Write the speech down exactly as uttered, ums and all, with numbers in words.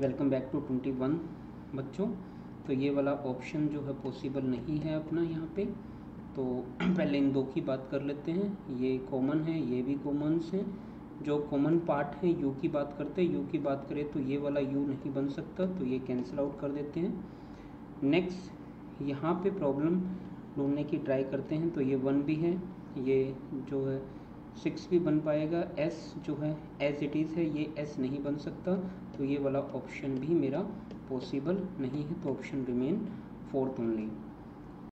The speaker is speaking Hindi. वेलकम बैक टू इक्कीस बच्चों। तो ये वाला ऑप्शन जो है पॉसिबल नहीं है अपना यहाँ पे। तो पहले इन दो की बात कर लेते हैं, ये कॉमन है, ये भी कॉमन्स हैं। जो कॉमन पार्ट है यू की बात करते हैं, यू की बात करें तो ये वाला यू नहीं बन सकता, तो ये कैंसिल आउट कर देते हैं। नेक्स्ट यहाँ पे प्रॉब्लम ढूंढने की ट्राई करते हैं, तो ये वन भी है, ये जो है सिक्स भी बन पाएगा। एस जो है एज इट इज़ है, ये एस नहीं बन सकता, तो ये वाला ऑप्शन भी मेरा पॉसिबल नहीं है, तो ऑप्शन रिमेन फोर्थ ओनली।